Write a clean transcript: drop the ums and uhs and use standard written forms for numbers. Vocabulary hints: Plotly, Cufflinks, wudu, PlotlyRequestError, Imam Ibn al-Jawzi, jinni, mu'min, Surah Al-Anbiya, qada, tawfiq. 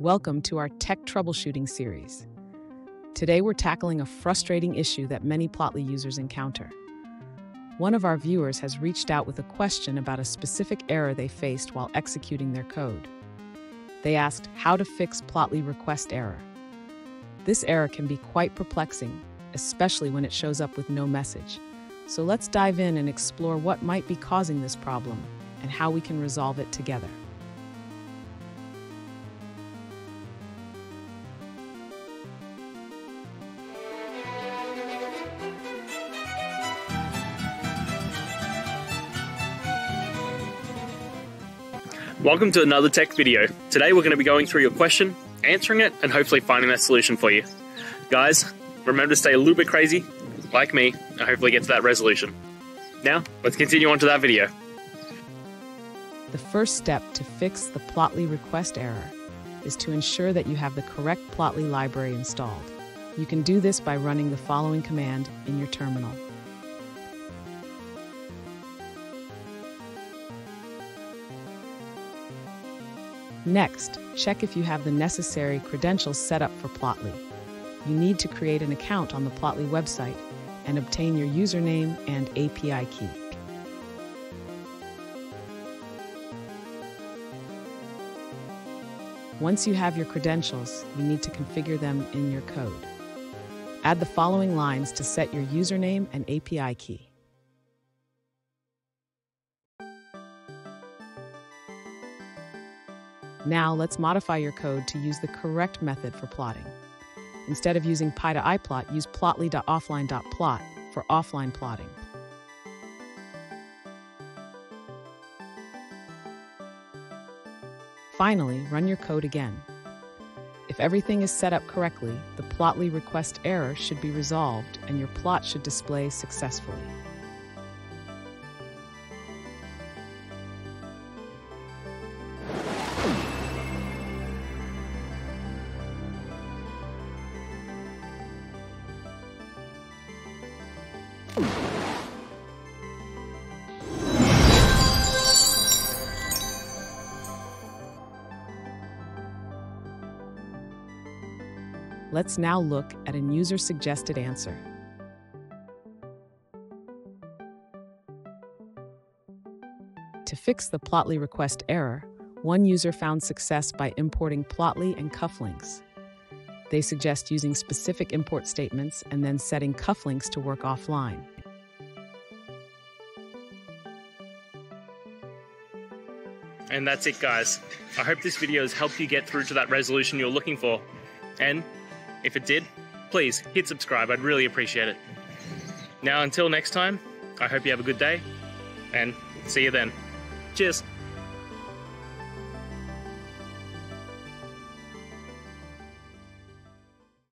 Welcome to our Tech Troubleshooting series. Today we're tackling a frustrating issue that many Plotly users encounter. One of our viewers has reached out with a question about a specific error they faced while executing their code. They asked how to fix Plotly request error. This error can be quite perplexing, especially when it shows up with no message. So let's dive in and explore what might be causing this problem and how we can resolve it together. Welcome to another tech video. Today we're going to be going through your question, answering it, and hopefully finding that solution for you. Guys, remember to stay a little bit crazy, like me, and hopefully get to that resolution. Now, let's continue on to that video. The first step to fix the Plotly request error is to ensure that you have the correct Plotly library installed. You can do this by running the following command in your terminal. Next, check if you have the necessary credentials set up for Plotly. You need to create an account on the Plotly website and obtain your username and API key. Once you have your credentials, you need to configure them in your code. Add the following lines to set your username and API key. Now let's modify your code to use the correct method for plotting. Instead of using pi2iplot, use plotly.offline.plot for offline plotting. Finally, run your code again. If everything is set up correctly, the Plotly request error should be resolved and your plot should display successfully. Let's now look at a user-suggested answer. To fix the Plotly request error, one user found success by importing Plotly and Cufflinks. They suggest using specific import statements and then setting Cufflinks to work offline. And that's it, guys. I hope this video has helped you get through to that resolution you're looking for. And if it did, please hit subscribe. I'd really appreciate it. Now, until next time, I hope you have a good day and see you then. Cheers.